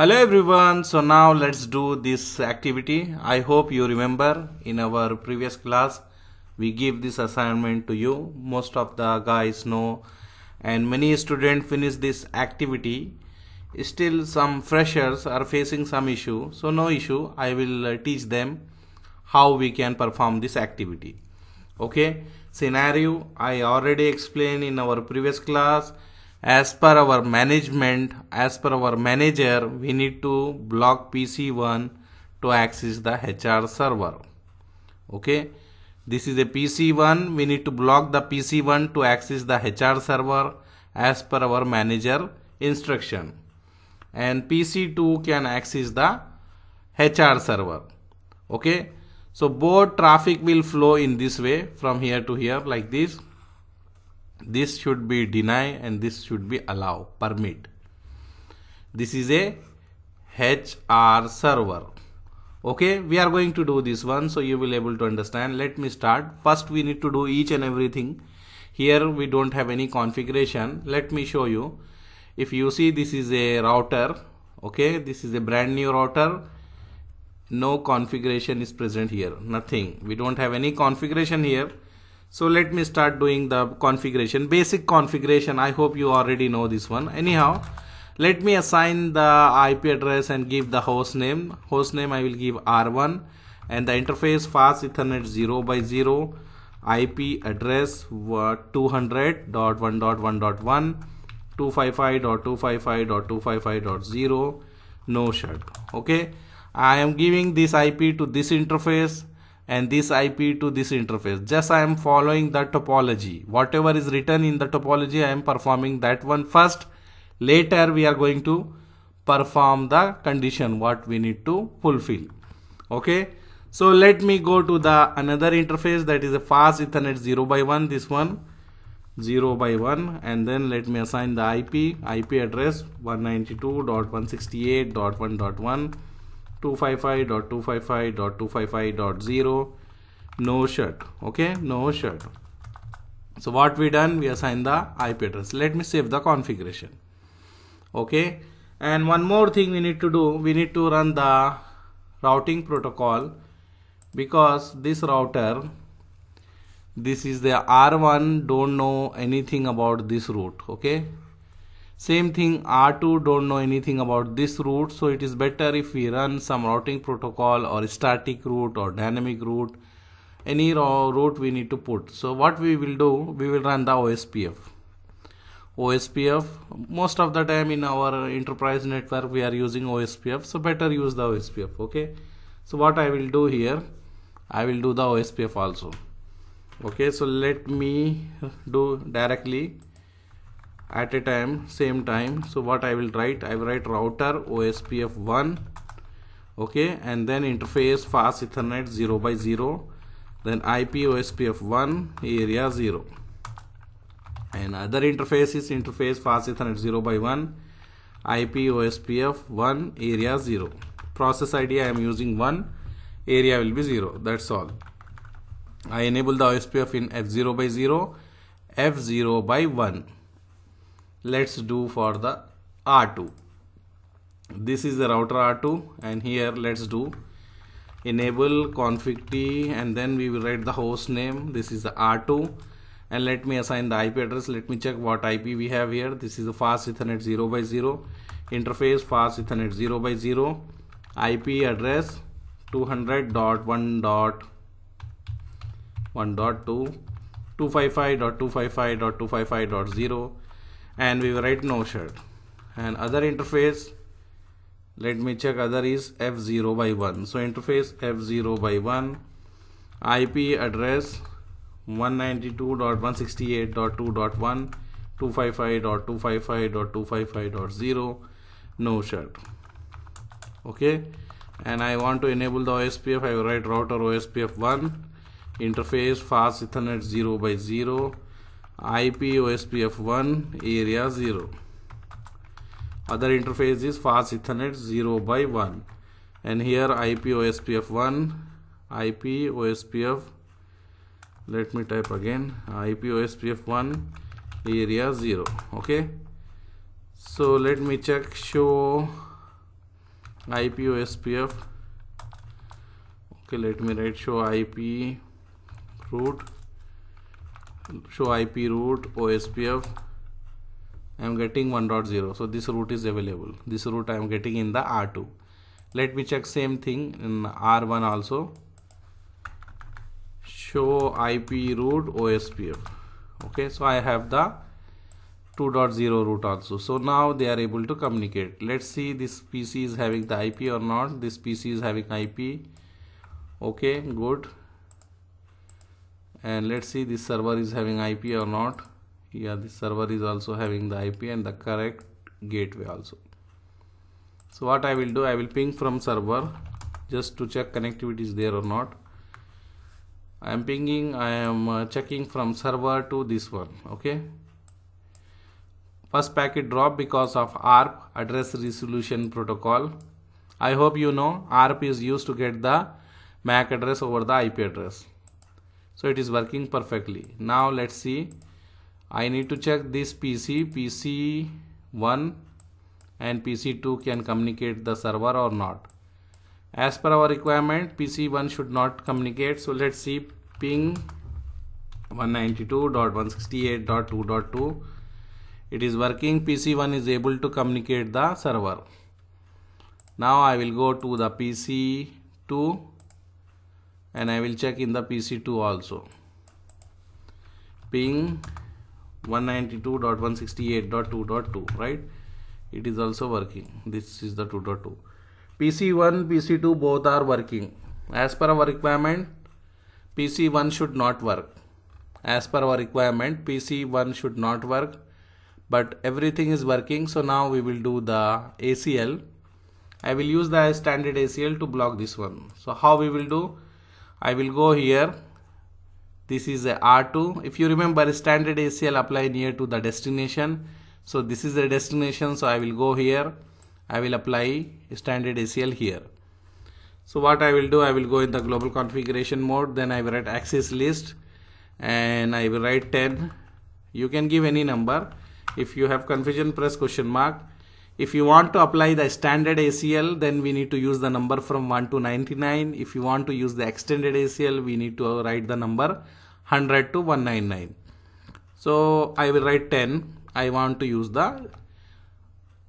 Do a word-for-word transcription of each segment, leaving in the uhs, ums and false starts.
Hello everyone. So now let's do this activity. I hope you remember in our previous class we give this assignment to you. Most of the guys know and many students finish this activity. Still some freshers are facing some issue. So no issue, I will teach them how we can perform this activity. Okay, scenario I already explained in our previous class. As per our management, as per our manager, we need to block P C one to access the H R server. Okay, this is a P C one. We need to block the P C one to access the H R server as per our manager instruction. And P C two can access the H R server. Okay, so both traffic will flow in this way from here to here like this. This should be deny and this should be allow, permit. This is a H R server. Okay, we are going to do this one so you will able to understand. Let me start. First we need to do each and everything. Here we don't have any configuration. Let me show you. If you see, this is a router. Okay, this is a brand new router. No configuration is present here. Nothing. We don't have any configuration here. So let me start doing the configuration, basic configuration. I hope you already know this one. Anyhow, let me assign the I P address and give the host name. Host name I will give R one and the interface fast ethernet zero by zero, I P address two hundred dot one dot one dot one, two fifty-five dot two fifty-five dot two fifty-five dot zero, no shut. Okay, I am giving this I P to this interface and this I P to this interface. Just I am following the topology. Whatever is written in the topology, I am performing that one first. Later we are going to perform the condition what we need to fulfill. Okay. So let me go to the another interface, that is a fast ethernet zero by one. This one zero by one, and then let me assign the I P. I P address one ninety-two dot one sixty-eight dot one dot one. two fifty-five dot two fifty-five dot two fifty-five dot zero, no shut. Okay, no shut. So what we done, we assign the I P address. Let me save the configuration. Okay, and one more thing we need to do, we need to run the routing protocol, because this router, this is the R one, don't know anything about this route. Okay, same thing, R two don't know anything about this route. So it is better if we run some routing protocol or static route or dynamic route, any route we need to put. So what we will do, we will run the O S P F. O S P F, most of the time in our enterprise network we are using O S P F, so better use the O S P F. Okay, so what I will do here, I will do the O S P F also. Okay, so let me do directly at a time, same time. So what I will write, I will write router O S P F one. Okay, and then interface fast ethernet zero by zero, then I P O S P F one area zero, and other interface is interface fast ethernet zero by one, I P O S P F one area zero, process I D I am using one, area will be zero. That's all. I enable the O S P F in F zero by zero, F zero by one. Let's do for the R two. This is the router R two, and here let's do enable config T, and then we will write the host name. This is the R two, and let me assign the I P address. Let me check what I P we have here. This is the fast ethernet zero by zero, interface fast ethernet zero by zero, I P address two hundred dot one dot one dot two, two fifty-five dot two fifty-five dot two fifty-five dot zero, and we will write no shut. And other interface, let me check, other is F zero by one. So interface F zero by one, I P address one ninety-two dot one sixty-eight dot two dot one, two fifty-five dot two fifty-five dot two fifty-five dot zero, no shut. Okay, and I want to enable the O S P F. I will write router O S P F one, interface fast ethernet zero by zero, I P O S P F one area zero, other interface is fast ethernet zero by one, and here I P O S P F one, I P O S P F, let me type again, I P O S P F one area zero. Okay, so let me check, show I P O S P F. Okay, let me write show I P route, show I P route O S P F. I am getting one point zero, so this route is available. This route I am getting in the R two. Let me check same thing in R one also. Show I P route O S P F. Okay, so I have the two point zero route also. So now they are able to communicate. Let's see this P C is having the I P or not. This P C is having I P. Okay, good. And let's see this server is having I P or not. Yeah, the server is also having the I P and the correct gateway also. So what I will do, I will ping from server just to check connectivity is there or not. I am pinging, I am uh, checking from server to this one. Okay. First packet drop because of A R P, address resolution protocol. I hope you know A R P is used to get the M A C address over the I P address. So it is working perfectly. Now let's see. I need to check this P C, P C one and P C two can communicate the server or not. As per our requirement, P C one should not communicate. So let's see ping one ninety-two dot one sixty-eight dot two dot two. It is working. P C one is able to communicate the server. Now I will go to the P C two and I will check in the P C two also. Ping one ninety-two dot one sixty-eight dot two dot two, right? It is also working. This is the two dot two. P C one, P C two both are working. As per our requirement, P C one should not work. As per our requirement, P C one should not work. But everything is working. So now we will do the A C L. I will use the standard A C L to block this one. So how we will do? I will go here. This is a R two. If you remember, standard A C L apply near to the destination. So this is the destination. So I will go here. I will apply standard A C L here. So what I will do, I will go in the global configuration mode. Then I will write access list and I will write ten. You can give any number. If you have confusion, press question mark. If you want to apply the standard A C L, then we need to use the number from one to ninety-nine. If you want to use the extended A C L, we need to write the number one hundred to one ninety-nine. So I will write ten. I want to use the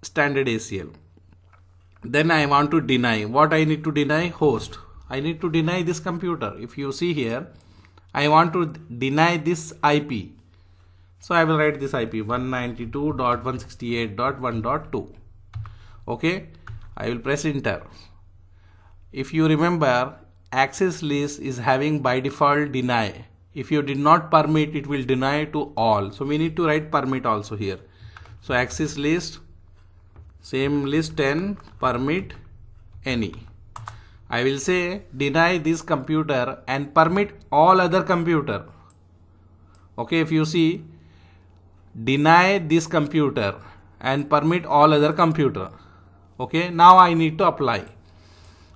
standard A C L. Then I want to deny. What I need to deny? Host. I need to deny this computer. If you see here, I want to deny this I P. So I will write this I P one ninety-two dot one sixty-eight dot one dot two. Okay, I will press enter. If you remember, access list is having by default deny. If you did not permit, it will deny to all. So we need to write permit also here. So access list, same list ten, permit any. I will say deny this computer and permit all other computer. Okay, if you see, deny this computer and permit all other computer. Okay, now I need to apply.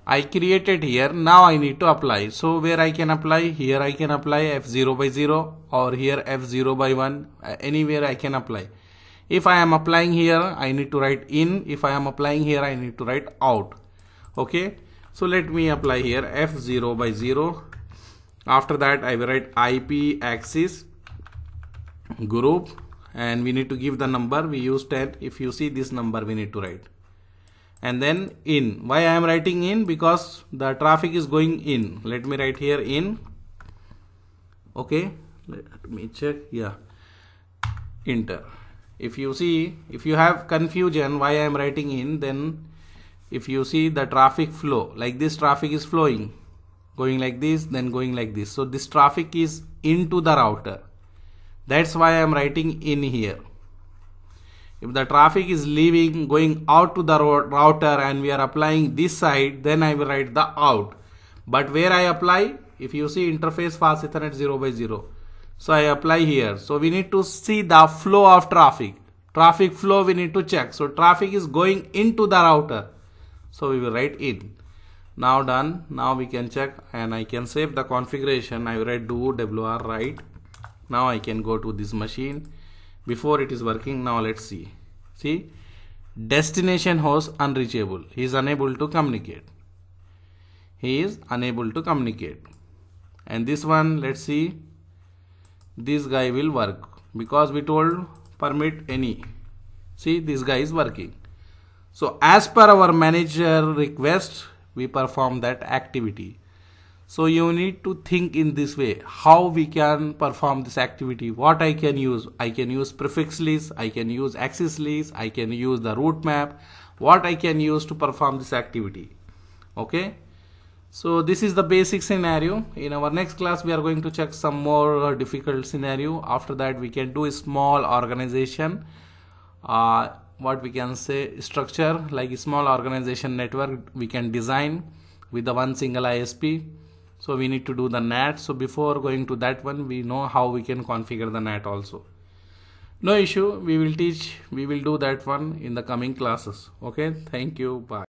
I created here, now I need to apply. So where I can apply? Here I can apply F zero by zero or here F zero by one, anywhere I can apply. If I am applying here, I need to write in. If I am applying here, I need to write out. Okay, so let me apply here F zero by zero. After that, I will write I P axis group and we need to give the number. We use ten. If you see this number, we need to write. And then in. Why I am writing in? Because the traffic is going in. Let me write here in. Okay. Let me check. Yeah. Enter. If you see, if you have confusion why I am writing in, then if you see the traffic flow, like this traffic is flowing, going like this, then going like this. So this traffic is into the router. That's why I am writing in here. If the traffic is leaving, going out to the router and we are applying this side, then I will write the out. But where I apply, if you see interface fast ethernet zero by zero. So I apply here. So we need to see the flow of traffic. Traffic flow we need to check. So traffic is going into the router. So we will write in. Now done. Now we can check and I can save the configuration. I will write do W R write. Now I can go to this machine. Before it is working. Now let's see. See, Destination host unreachable. He is unable to communicate. He is unable to communicate. And this one, let's see. This guy will work because we told permit any. See, this guy is working. So as per our manager request, we perform that activity. So you need to think in this way, how we can perform this activity, what I can use. I can use prefix list, I can use access list, I can use the route map, what I can use to perform this activity. Okay. So this is the basic scenario. In our next class, we are going to check some more difficult scenario. After that, we can do a small organization. Uh, what we can say, structure, like a small organization network we can design with the one single I S P. So we need to do the N A T. So before going to that one, we know how we can configure the N A T also. No issue. We will teach. We will do that one in the coming classes. Okay. Thank you. Bye.